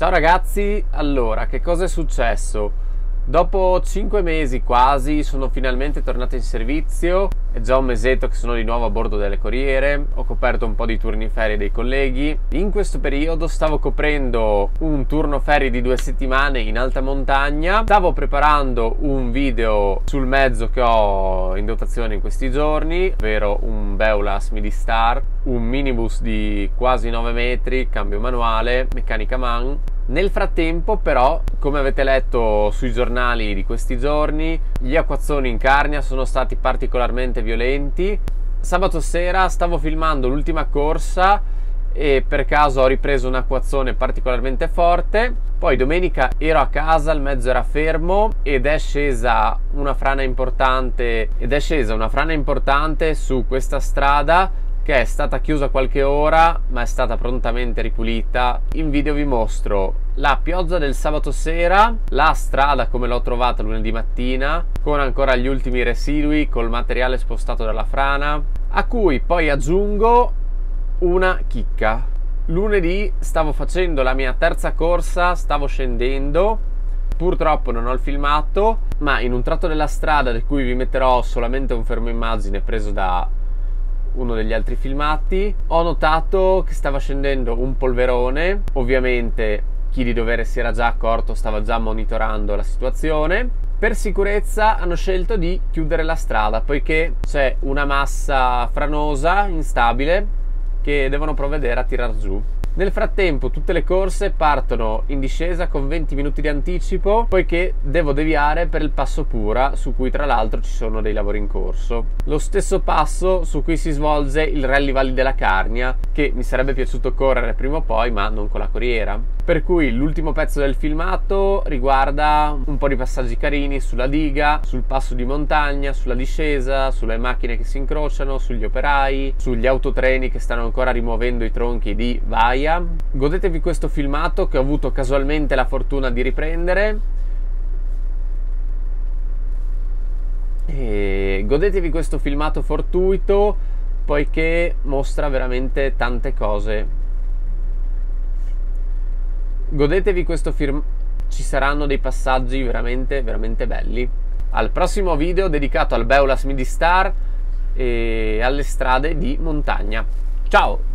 Ciao ragazzi, allora che cosa è successo? Dopo 5 mesi quasi sono finalmente tornato in servizio, è già un mesetto che sono di nuovo a bordo delle corriere, ho coperto un po' di turni ferie dei colleghi. In questo periodo stavo coprendo un turno ferie di 2 settimane in alta montagna, stavo preparando un video sul mezzo che ho in dotazione in questi giorni, ovvero un Beulas Midistar, un minibus di quasi 9 metri, cambio manuale, meccanica man. Nel frattempo però, come avete letto sui giornali di questi giorni, gli acquazzoni in Carnia sono stati particolarmente violenti. Sabato sera stavo filmando l'ultima corsa e per caso ho ripreso un acquazzone particolarmente forte. Poi domenica ero a casa, il mezzo era fermo ed è scesa una frana importante su questa strada, che è stata chiusa qualche ora ma è stata prontamente ripulita. In video vi mostro la pioggia del sabato sera, la strada come l'ho trovata lunedì mattina con ancora gli ultimi residui, col materiale spostato dalla frana, a cui poi aggiungo una chicca. Lunedì stavo facendo la mia terza corsa, stavo scendendo, purtroppo non ho il filmato, ma in un tratto della strada di cui vi metterò solamente un fermo immagine preso da uno degli altri filmati, ho notato che stava scendendo un polverone. Ovviamente chi di dovere si era già accorto, stava già monitorando la situazione. Per sicurezza hanno scelto di chiudere la strada poiché c'è una massa franosa instabile che devono provvedere a tirar giù. Nel frattempo tutte le corse partono in discesa con 20 minuti di anticipo poiché devo deviare per il passo Pura, su cui tra l'altro ci sono dei lavori in corso, lo stesso passo su cui si svolge il rally Valli della Carnia, che mi sarebbe piaciuto correre prima o poi ma non con la corriera. Per cui l'ultimo pezzo del filmato riguarda un po' di passaggi carini sulla diga, sul passo di montagna, sulla discesa, sulle macchine che si incrociano, sugli operai, sugli autotreni che stanno ancora rimuovendo i tronchi di Vaia. Godetevi questo filmato che ho avuto casualmente la fortuna di riprendere e godetevi questo filmato fortuito poiché mostra veramente tante cose. Godetevi questo film, ci saranno dei passaggi veramente belli. Al prossimo video dedicato al Beulas Midistar e alle strade di montagna. Ciao!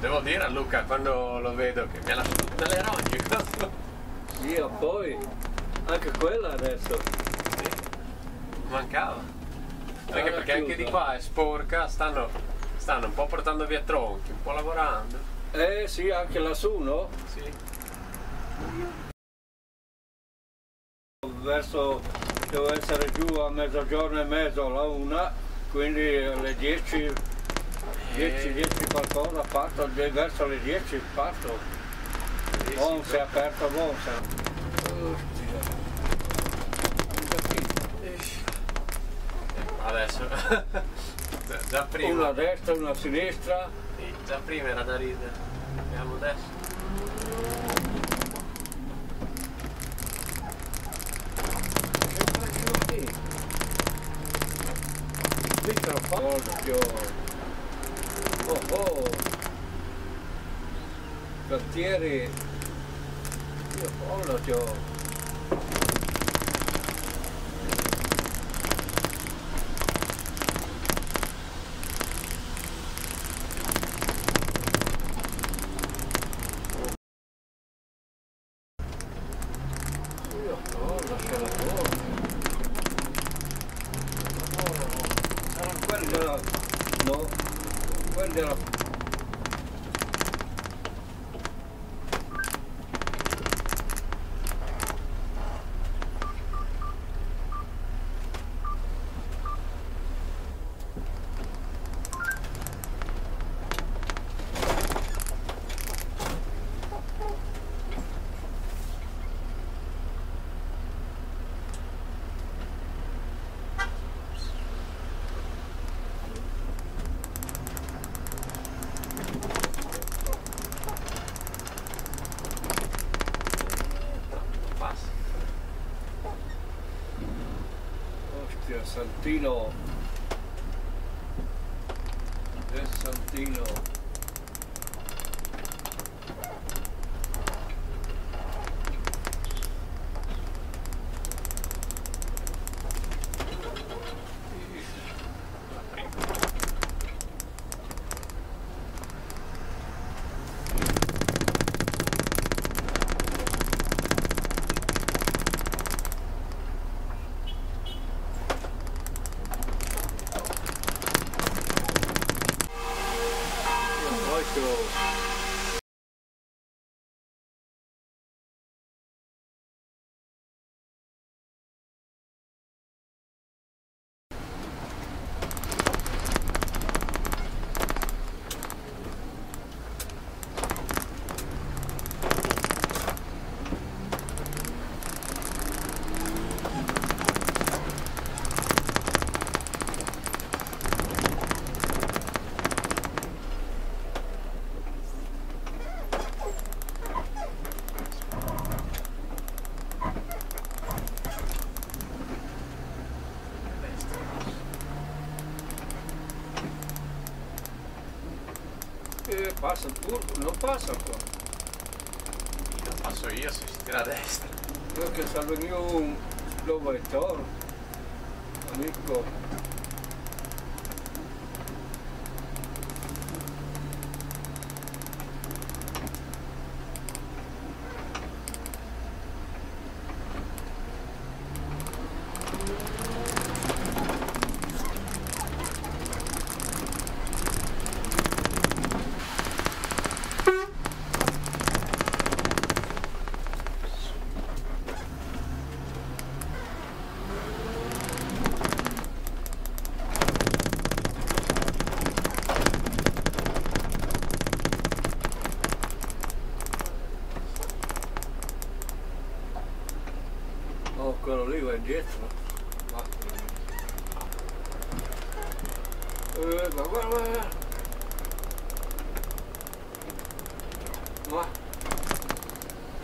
Devo dire a Luca quando lo vedo che mi ha lasciato delle rogne. Io poi, anche quella adesso. Sì, mancava. Anche perché anche di qua è sporca, stanno un po' portando via tronchi, un po' lavorando. Eh sì, anche lassù, no? Sì. Verso, devo essere giù a mezzogiorno e mezzo, la una, quindi alle 10 qualcosa parto, verso le 10 parto. Non si è aperto, non si è... Adesso, già prima. Una a destra, una a sinistra. Sì, già prima era da ridere, andiamo adesso. Oh, cantieri, io Paolo ti ho. Santino, del Santino. Passa il turbo, non passa qua. Non passo io se si tira a destra. Io che salvo io un lobo e toro, amico. Quello lì va indietro, va. Ma guarda,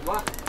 ma